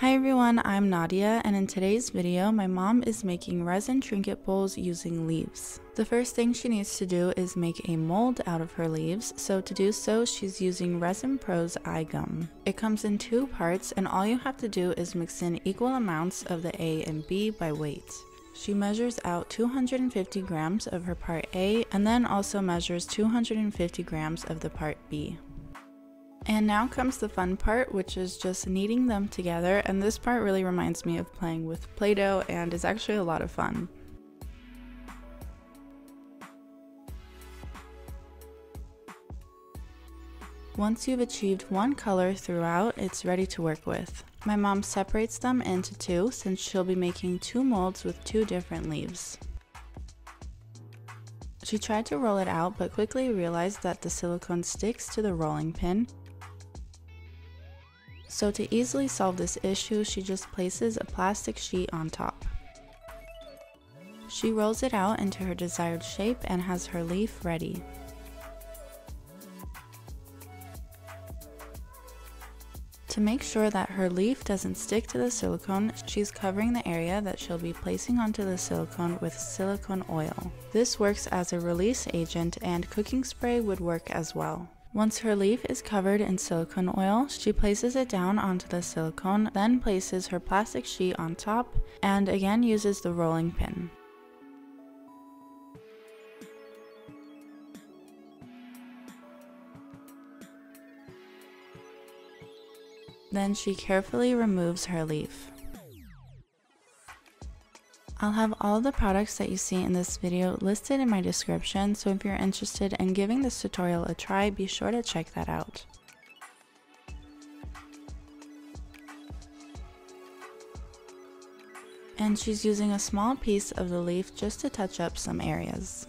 Hi everyone, I'm Nadia, and in today's video my mom is making resin trinket bowls using leaves. The first thing she needs to do is make a mold out of her leaves, so to do so she's using Resin Pro's eye gum. It comes in two parts and all you have to do is mix in equal amounts of the A and B by weight. She measures out 250 grams of her part A and then also measures 250 grams of the part B. And now comes the fun part, which is just kneading them together, and this part really reminds me of playing with Play-Doh and is actually a lot of fun. Once you've achieved one color throughout, it's ready to work with. My mom separates them into two since she'll be making two molds with two different leaves. She tried to roll it out but quickly realized that the silicone sticks to the rolling pin. So to easily solve this issue, she just places a plastic sheet on top. She rolls it out into her desired shape and has her leaf ready. To make sure that her leaf doesn't stick to the silicone, she's covering the area that she'll be placing onto the silicone with silicone oil. This works as a release agent, and cooking spray would work as well. Once her leaf is covered in silicone oil, she places it down onto the silicone, then places her plastic sheet on top, and again uses the rolling pin. Then she carefully removes her leaf. I'll have all the products that you see in this video listed in my description, so if you're interested in giving this tutorial a try, be sure to check that out. And she's using a small piece of the leaf just to touch up some areas.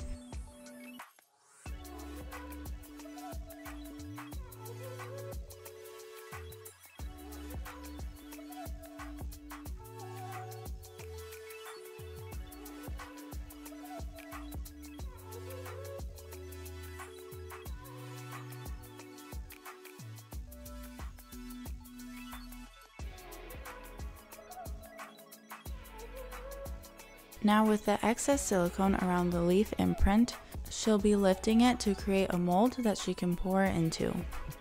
Now with the excess silicone around the leaf imprint, she'll be lifting it to create a mold that she can pour into.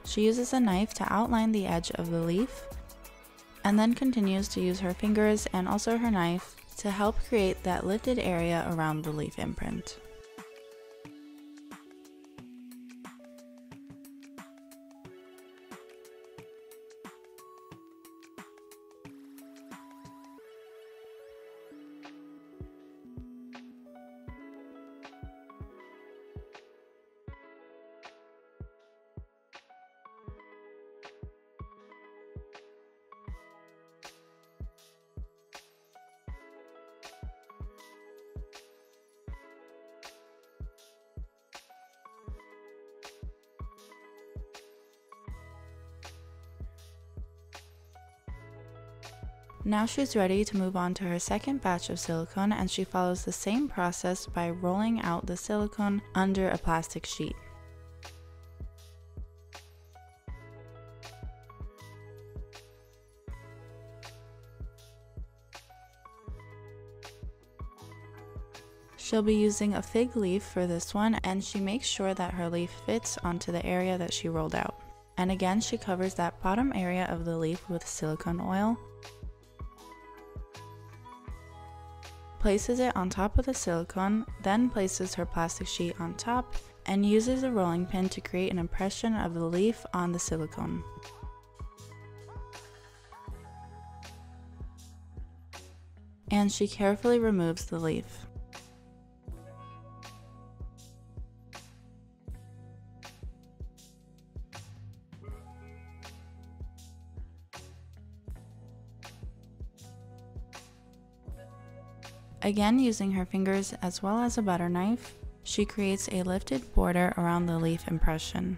She uses a knife to outline the edge of the leaf and then continues to use her fingers and also her knife to help create that lifted area around the leaf imprint. Now she's ready to move on to her second batch of silicone, and she follows the same process by rolling out the silicone under a plastic sheet. She'll be using a fig leaf for this one, and she makes sure that her leaf fits onto the area that she rolled out. And again, she covers that bottom area of the leaf with silicone oil, places it on top of the silicone, then places her plastic sheet on top and uses a rolling pin to create an impression of the leaf on the silicone. And she carefully removes the leaf. Again, using her fingers as well as a butter knife, she creates a lifted border around the leaf impression.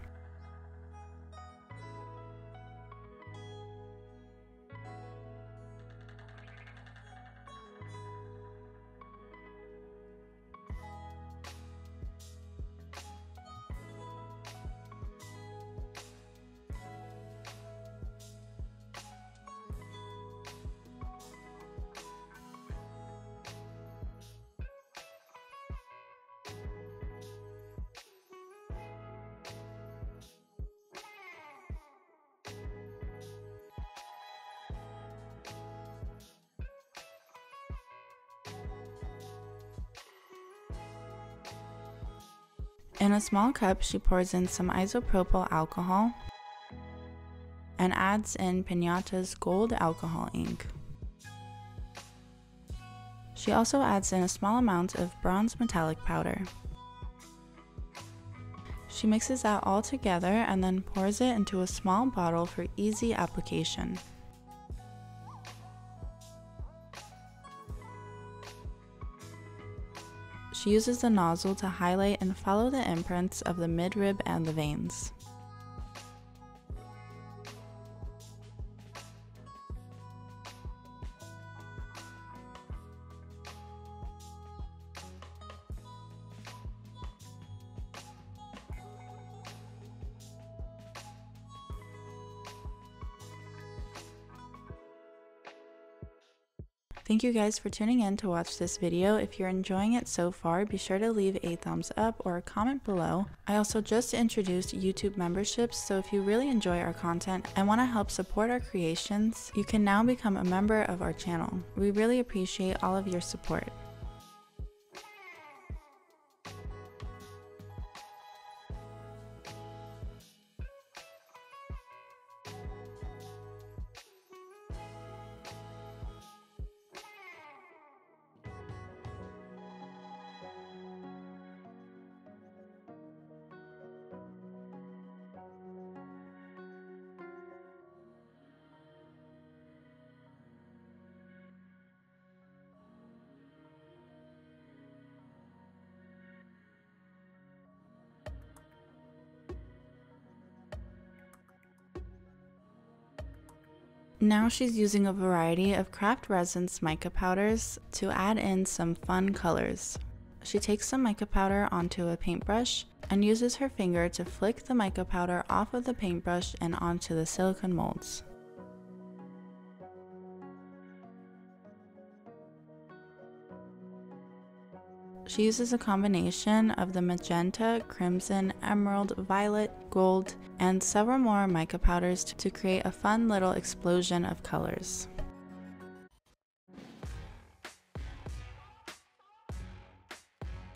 In a small cup, she pours in some isopropyl alcohol and adds in Piñata's gold alcohol ink. She also adds in a small amount of bronze metallic powder. She mixes that all together and then pours it into a small bottle for easy application. She uses the nozzle to highlight and follow the imprints of the midrib and the veins. Thank you guys for tuning in to watch this video. If you're enjoying it so far, be sure to leave a thumbs up or a comment below. I also just introduced YouTube memberships, so if you really enjoy our content and want to help support our creations, you can now become a member of our channel. We really appreciate all of your support. Now she's using a variety of Craft Resin's mica powders to add in some fun colors. She takes some mica powder onto a paintbrush and uses her finger to flick the mica powder off of the paintbrush and onto the silicone molds. She uses a combination of the magenta, crimson, emerald, violet, gold, and several more mica powders to create a fun little explosion of colors.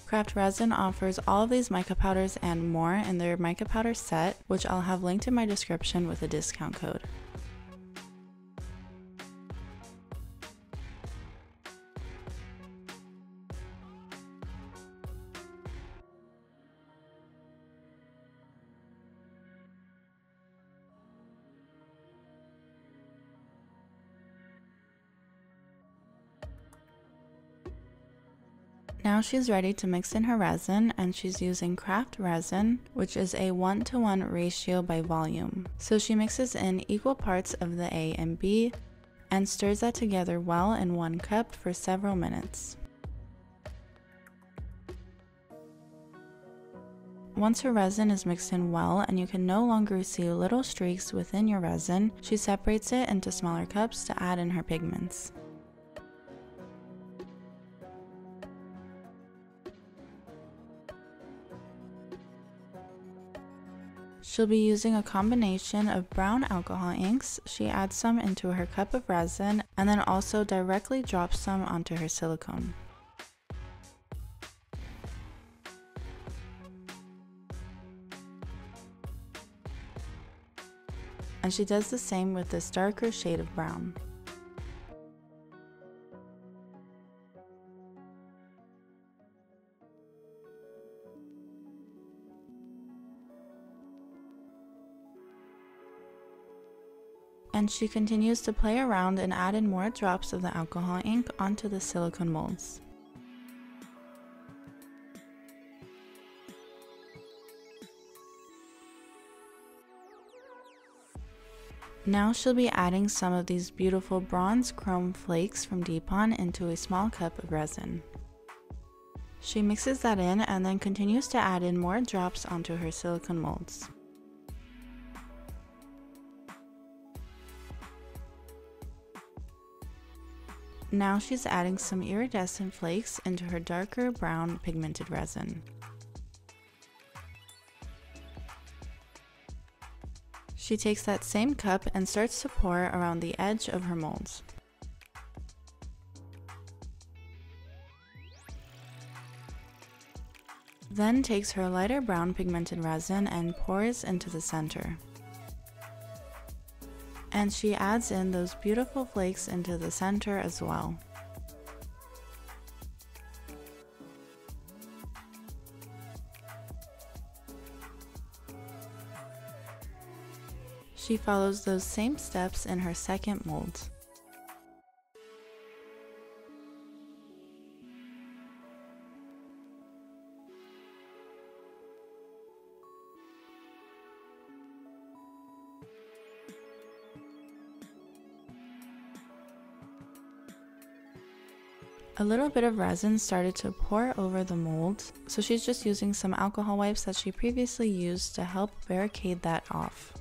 Craft Resin offers all of these mica powders and more in their mica powder set, which I'll have linked in my description with a discount code. Now she's ready to mix in her resin, and she's using Craft Resin, which is a 1:1 ratio by volume. So she mixes in equal parts of the A and B and stirs that together well in one cup for several minutes. Once her resin is mixed in well and you can no longer see little streaks within your resin, she separates it into smaller cups to add in her pigments. She'll be using a combination of brown alcohol inks. She adds some into her cup of resin and then also directly drops some onto her silicone. And she does the same with this darker shade of brown. And she continues to play around and add in more drops of the alcohol ink onto the silicone molds. Now she'll be adding some of these beautiful bronze chrome flakes from D-Pon into a small cup of resin. She mixes that in and then continues to add in more drops onto her silicone molds. Now she's adding some iridescent flakes into her darker brown pigmented resin. She takes that same cup and starts to pour around the edge of her molds. Then takes her lighter brown pigmented resin and pours into the center. And she adds in those beautiful flakes into the center as well. She follows those same steps in her second mold. A little bit of resin started to pour over the mold, so she's just using some alcohol wipes that she previously used to help barricade that off.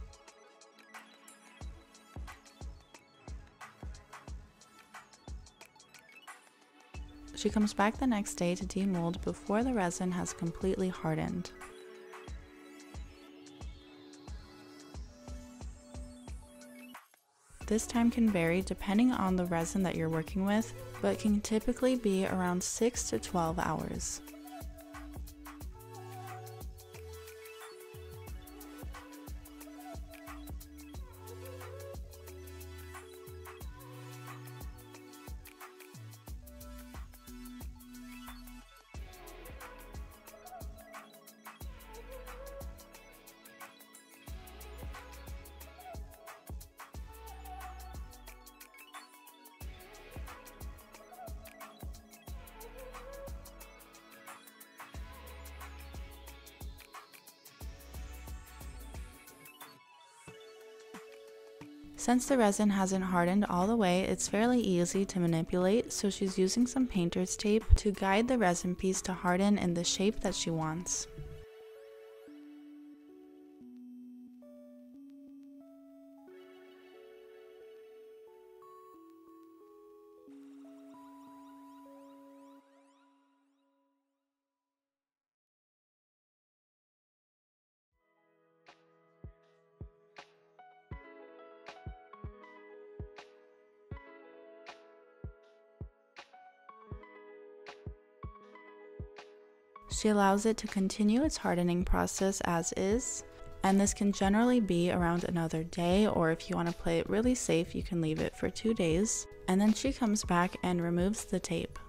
She comes back the next day to demold before the resin has completely hardened. This time can vary depending on the resin that you're working with, but can typically be around 6 to 12 hours. Since the resin hasn't hardened all the way, it's fairly easy to manipulate, so she's using some painter's tape to guide the resin piece to harden in the shape that she wants. She allows it to continue its hardening process as is, and this can generally be around another day, or if you want to play it really safe, you can leave it for 2 days, and then she comes back and removes the tape.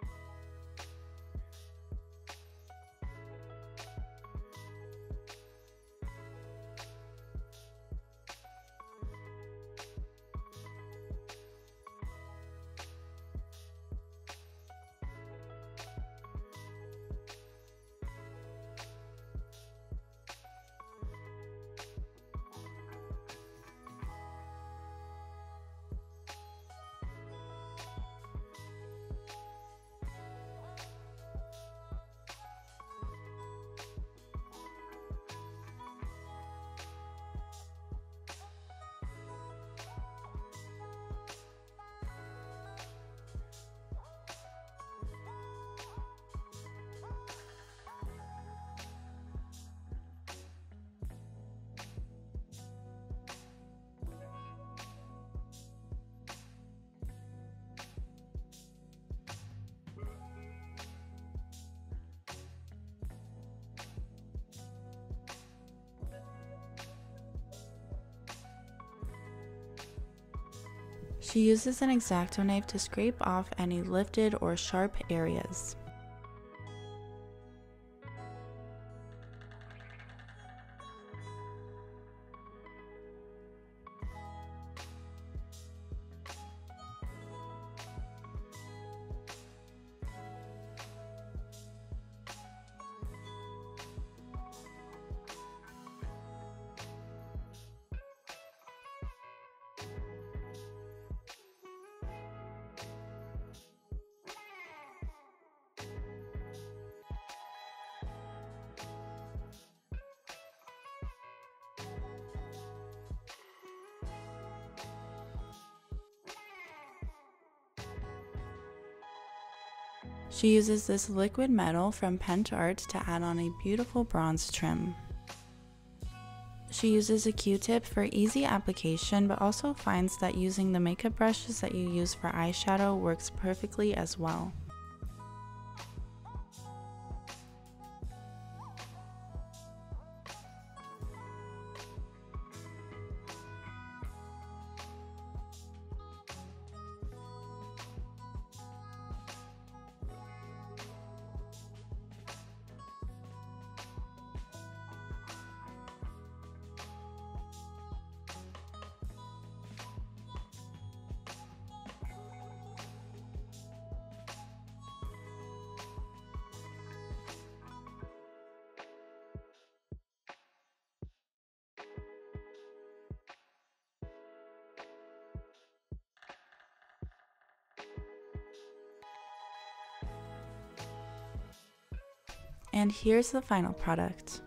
She uses an X-Acto knife to scrape off any lifted or sharp areas. She uses this liquid metal from Pentart to add on a beautiful bronze trim. She uses a Q-tip for easy application, but also finds that using the makeup brushes that you use for eyeshadow works perfectly as well. And here's the final product.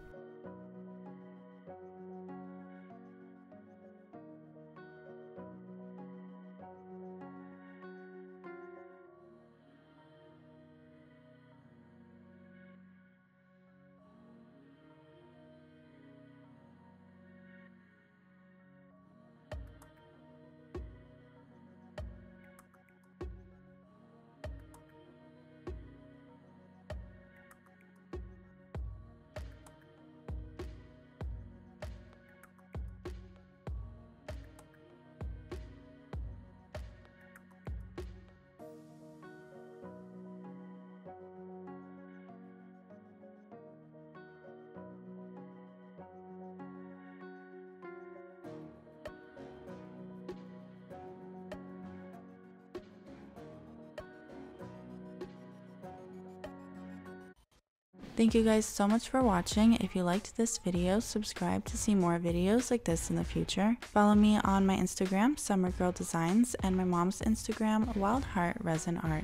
Thank you guys so much for watching. If you liked this video, subscribe to see more videos like this in the future. Follow me on my Instagram, Summer Girl Designs, and my mom's Instagram, Wild Heart Resin Art.